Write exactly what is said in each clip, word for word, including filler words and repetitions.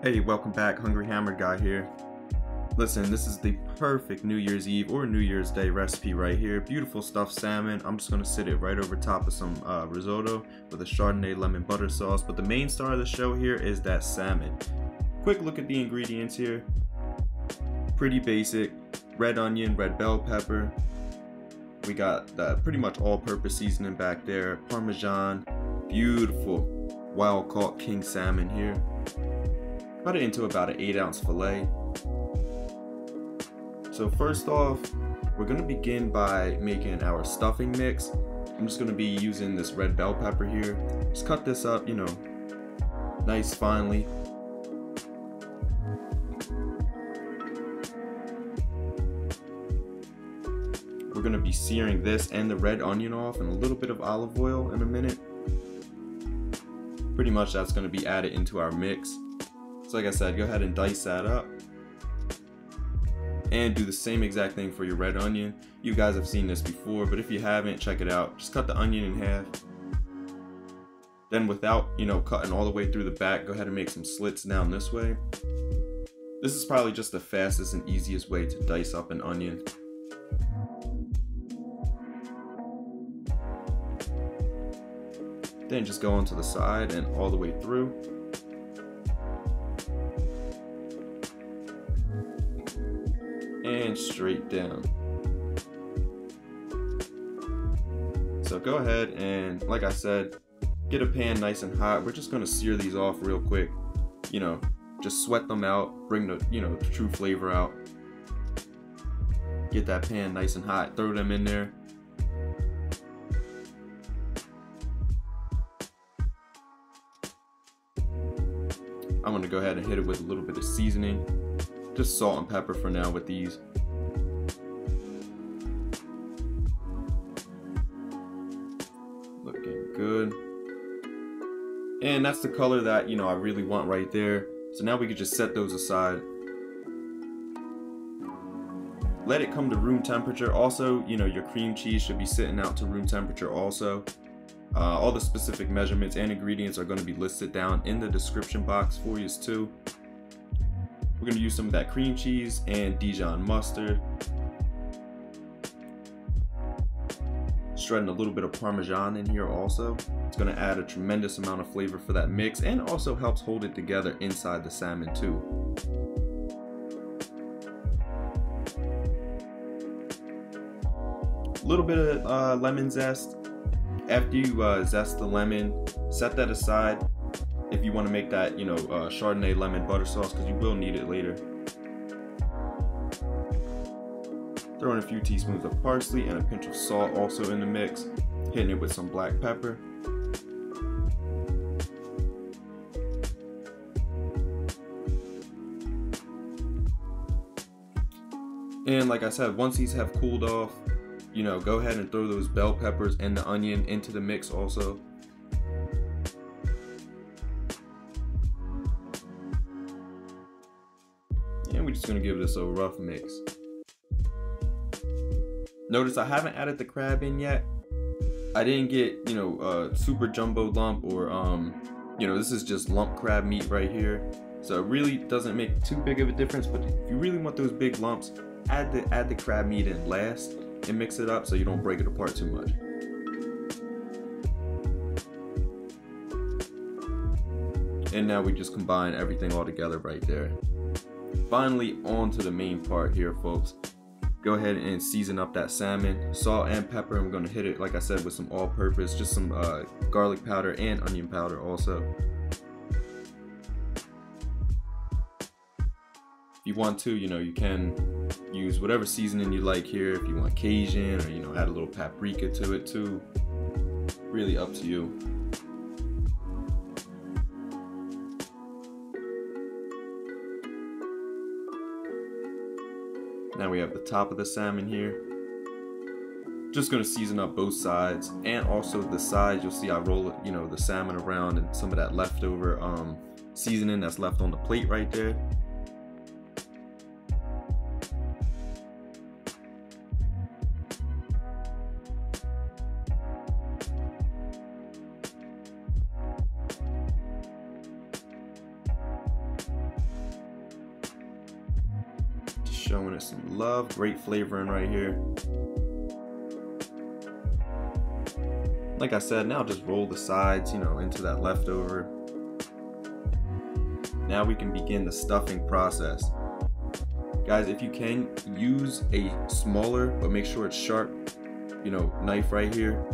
Hey, welcome back, Hungry Hammered Guy here. Listen, this is the perfect New Year's Eve or New Year's Day recipe right here. Beautiful stuffed salmon. I'm just gonna sit it right over top of some uh, risotto with a Chardonnay lemon butter sauce. But the main star of the show here is that salmon. Quick look at the ingredients here. Pretty basic. Red onion, red bell pepper. We got that pretty much all-purpose seasoning back there. Parmesan, beautiful wild-caught king salmon here. Cut it into about an eight ounce fillet. So first off, we're gonna begin by making our stuffing mix. I'm just gonna be using this red bell pepper here. Just cut this up, you know, nice finely. We're gonna be searing this and the red onion off and a little bit of olive oil in a minute. Pretty much that's gonna be added into our mix. So like I said, go ahead and dice that up. And do the same exact thing for your red onion. You guys have seen this before, but if you haven't, check it out. Just cut the onion in half. Then without, you know, cutting all the way through the back, go ahead and make some slits down this way. This is probably just the fastest and easiest way to dice up an onion. Then just go onto the side and all the way through. And straight down. So go ahead and, like I said, get a pan nice and hot. We're just gonna sear these off real quick. You know, just sweat them out, bring the, you know, the true flavor out. Get that pan nice and hot, throw them in there. I'm gonna go ahead and hit it with a little bit of seasoning. Just salt and pepper for now with these. Looking good. And that's the color that, you know, I really want right there. So now we can just set those aside. Let it come to room temperature. Also, you know, your cream cheese should be sitting out to room temperature also. Uh, all the specific measurements and ingredients are going to be listed down in the description box for you too. We're going to use some of that cream cheese and Dijon mustard. Shredding a little bit of Parmesan in here also. It's going to add a tremendous amount of flavor for that mix and also helps hold it together inside the salmon too. A little bit of uh, lemon zest. After you uh, zest the lemon, set that aside if you want to make that, you know, uh, Chardonnay lemon butter sauce, because you will need it later. Throw in a few teaspoons of parsley and a pinch of salt also in the mix, hitting it with some black pepper. And like I said, once these have cooled off, you know, go ahead and throw those bell peppers and the onion into the mix also. And we're just gonna give this a rough mix. Notice I haven't added the crab in yet. I didn't get, you know, a super jumbo lump or, um, you know, this is just lump crab meat right here. So it really doesn't make too big of a difference, but if you really want those big lumps, add the, add the crab meat in last. And mix it up so you don't break it apart too much. And now we just combine everything all together right there. Finally, on to the main part here, folks. Go ahead and season up that salmon. Salt and pepper. I'm gonna hit it, like I said, with some all-purpose, just some uh, garlic powder and onion powder also. If you want to, you know, you can use whatever seasoning you like here. If you want Cajun, or, you know, add a little paprika to it too. Really up to you. Now we have the top of the salmon here. Just gonna season up both sides and also the sides. You'll see I roll, you know, the salmon around and some of that leftover um, seasoning that's left on the plate right there. showing us some love. Great flavoring right here. Like I said, now just roll the sides, you know, into that leftover. Now we can begin the stuffing process. Guys, if you can, use a smaller, but make sure it's sharp, you know, knife right here.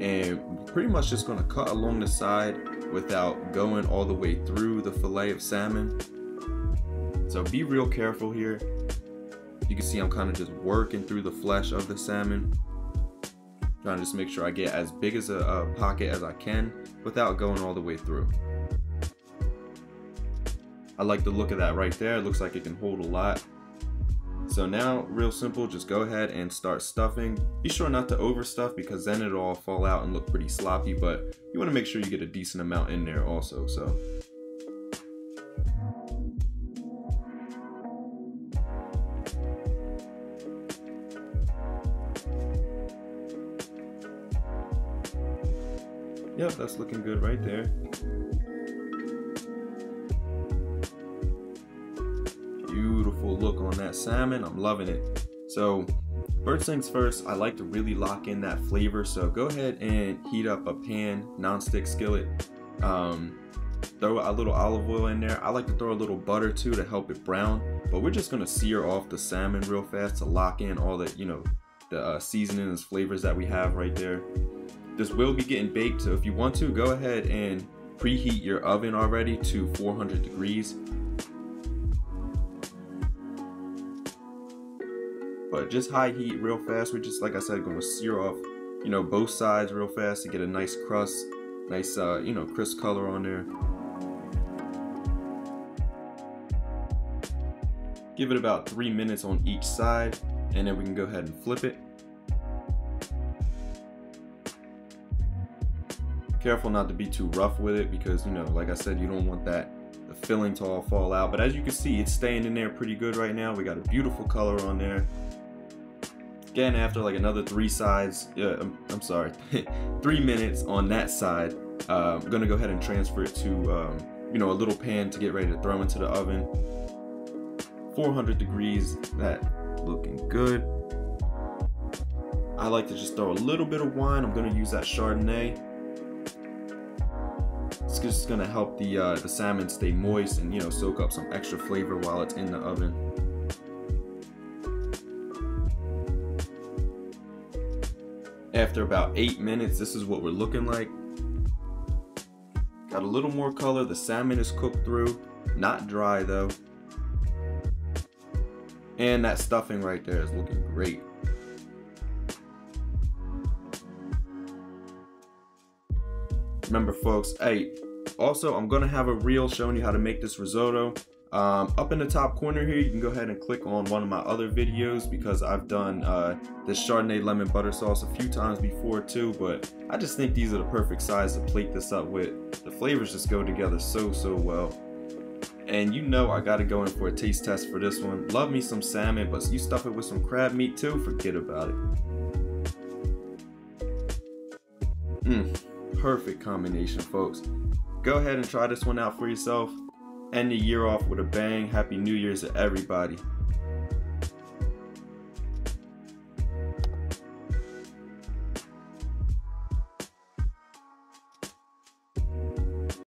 And pretty much just gonna cut along the side without going all the way through the fillet of salmon. So be real careful here. You can see I'm kind of just working through the flesh of the salmon. Trying to just make sure I get as big as a, a pocket as I can without going all the way through. I like the look of that right there. It looks like it can hold a lot. So now, real simple, just go ahead and start stuffing. Be sure not to overstuff because then it'll all fall out and look pretty sloppy, but you want to make sure you get a decent amount in there also. So yep, that's looking good right there. Beautiful look on that salmon. I'm loving it. So first things first, I like to really lock in that flavor. So go ahead and heat up a pan, nonstick skillet. Um, throw a little olive oil in there. I like to throw a little butter too to help it brown. But we're just gonna sear off the salmon real fast to lock in all the, you know, the uh, seasoning and flavors that we have right there. This will be getting baked, so if you want to, go ahead and preheat your oven already to four hundred degrees. But just high heat real fast. We're just, like I said, going to sear off, you know, both sides real fast to get a nice crust, nice, uh, you know, crisp color on there. Give it about three minutes on each side, and then we can go ahead and flip it. Careful not to be too rough with it because, you know, like I said, you don't want that the filling to all fall out. But as you can see, it's staying in there pretty good right now. We got a beautiful color on there. Again, after like another three sides, uh, I'm, I'm sorry, three minutes on that side, uh, I'm gonna go ahead and transfer it to, um, you know, a little pan to get ready to throw into the oven. four hundred degrees, that looking good. I like to just throw a little bit of wine. I'm gonna use that Chardonnay. It's just gonna help the uh, the salmon stay moist and, you know, soak up some extra flavor while it's in the oven. After about eight minutes, this is what we're looking like. Got a little more color. The salmon is cooked through, not dry though. And that stuffing right there is looking great. Remember folks, hey, also I'm gonna have a reel showing you how to make this risotto. Um, up in the top corner here, you can go ahead and click on one of my other videos because I've done uh, this Chardonnay lemon butter sauce a few times before too, but I just think these are the perfect size to plate this up with. The flavors just go together so, so well. And you know I gotta go in for a taste test for this one. Love me some salmon, but you stuff it with some crab meat too, forget about it. Mmm. Perfect combination, folks. Go ahead and try this one out for yourself. End the year off with a bang. Happy New Year's to everybody.